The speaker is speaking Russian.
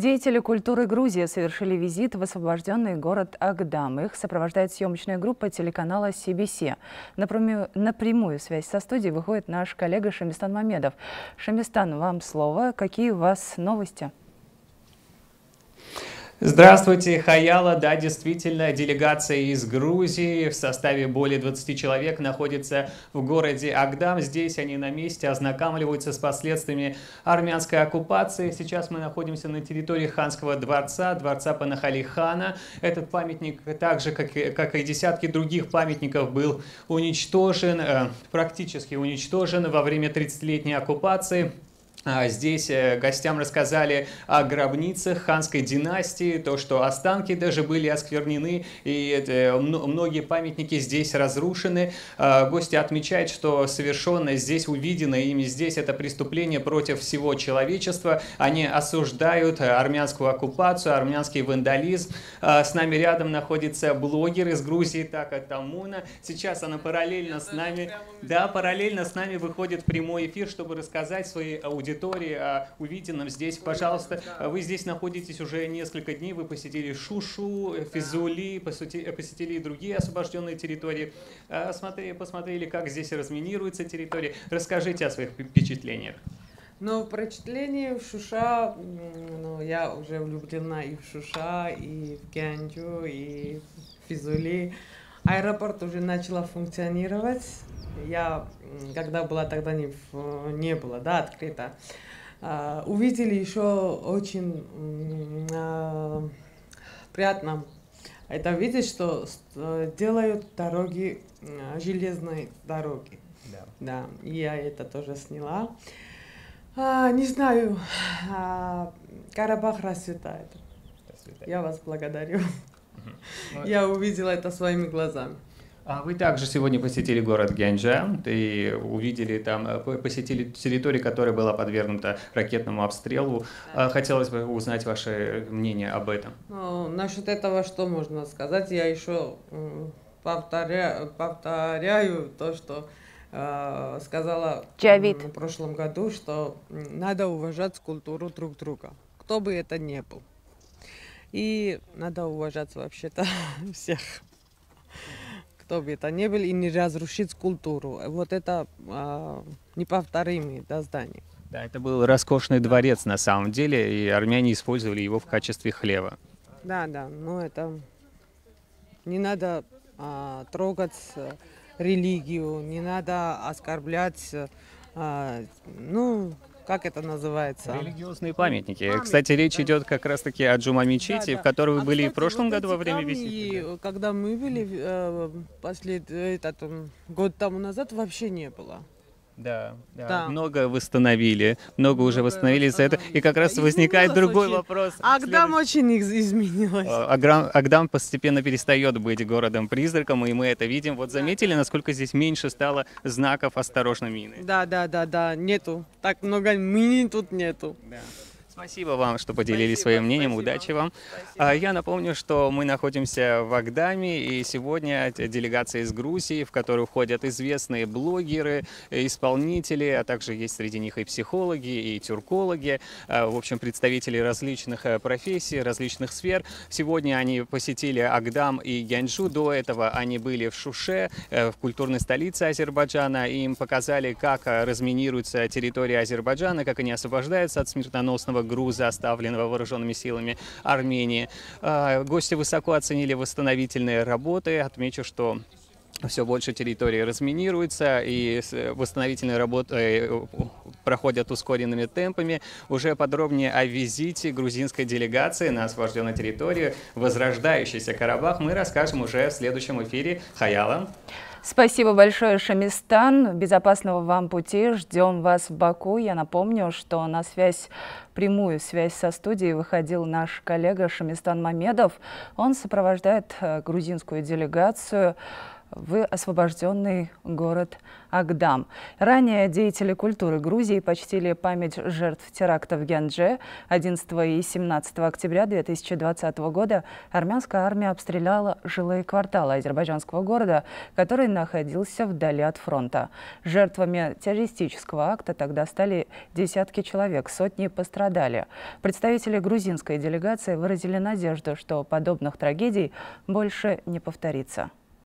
Деятели культуры Грузии совершили визит в освобожденный город Агдам. Их сопровождает съемочная группа телеканала CBC. Напрямую связь со студией выходит наш коллега Шамистан Мамедов. Шамистан, вам слово. Какие у вас новости? Здравствуйте, Хаяла. Да, действительно, делегация из Грузии в составе более 20 человек находится в городе Агдам. Здесь они на месте ознакомливаются с последствиями армянской оккупации. Сейчас мы находимся на территории ханского дворца, дворца Панахалихана. Этот памятник, так же, как и десятки других памятников, был уничтожен, практически уничтожен во время 30-летней оккупации. Здесь гостям рассказали о гробницах ханской династии, то, что останки даже были осквернены, и многие памятники здесь разрушены. Гости отмечают, что совершенное здесь, увиденное ими здесь, это преступление против всего человечества. Они осуждают армянскую оккупацию, армянский вандализм. С нами рядом находится блогер из Грузии, Тамуна. Сейчас она параллельно с нами выходит в прямой эфир, чтобы рассказать своей аудитории о увиденном здесь. Пожалуйста, вы здесь находитесь уже несколько дней, вы посетили Шушу, Физули, посетили и другие освобожденные территории, посмотрели, как здесь разминируются территории. Расскажите о своих впечатлениях. Ну, впечатление в Шуша, ну, я уже влюблена и в Шуша, и в Гянджу, и в Физули. Аэропорт уже начал функционировать. Я, когда была, тогда не было, да, открыто. Увидели еще очень приятно. Это видеть, что делают дороги, железные дороги. Да. Да, я это тоже сняла. Не знаю, Карабах расцветает. Я вас благодарю. Я увидела это своими глазами. А вы также сегодня посетили город Гянджа и посетили территорию, которая была подвергнута ракетному обстрелу. Да. Хотелось бы узнать ваше мнение об этом. Ну, насчет этого что можно сказать? Я еще повторяю то, что сказала Джавид в прошлом году, что надо уважать культуру друг друга, кто бы это ни был. И надо уважать вообще-то всех, кто бы это ни был, и не разрушить культуру. Вот это неповторимые здания. Да, это был роскошный дворец на самом деле, и армяне использовали его в качестве хлева. Да, да, но это не надо трогать религию, не надо оскорблять, ну... Как это называется? Религиозные памятники. Кстати, речь идет как раз-таки о Джума-мечети, в которой вы были, кстати, в прошлом году во время визита. Да. Когда мы были, год тому назад вообще не было. Да, да, да, много восстановили, много уже восстановили за это. И как раз возникает другой вопрос. Агдам очень изменилось. Агдам постепенно перестает быть городом-призраком, и мы это видим. Вот заметили, насколько здесь меньше стало знаков «Осторожно, мины». Да, да, да, да, нету. Так много мини тут нету. Да. Спасибо вам, что поделились своим мнением. Спасибо. Удачи вам. Спасибо. Я напомню, что мы находимся в Агдаме, и сегодня делегация из Грузии, в которую входят известные блогеры, исполнители, а также есть среди них и психологи, и тюркологи, в общем, представители различных профессий, различных сфер. Сегодня они посетили Агдам и Гянджу. До этого они были в Шуше, в культурной столице Азербайджана, и им показали, как разминируется территория Азербайджана, как они освобождаются от смертоносного груза, оставленного вооруженными силами Армении. Гости высоко оценили восстановительные работы. Отмечу, что все больше территории разминируется, и восстановительные работы проходят ускоренными темпами. Уже подробнее о визите грузинской делегации на освобожденную территорию, возрождающийся Карабах, мы расскажем уже в следующем эфире. Хаяла. Спасибо большое, Шамистан. Безопасного вам пути. Ждем вас в Баку. Я напомню, что на прямую связь со студией выходил наш коллега Шамистан Мамедов. Он сопровождает грузинскую делегацию в освобожденный город Агдам. Ранее деятели культуры Грузии почтили память жертв теракта в Гяндже. 11 и 17 октября 2020 года армянская армия обстреляла жилые кварталы азербайджанского города, который находился вдали от фронта. Жертвами террористического акта тогда стали десятки человек, сотни пострадали. Представители грузинской делегации выразили надежду, что подобных трагедий больше не повторится.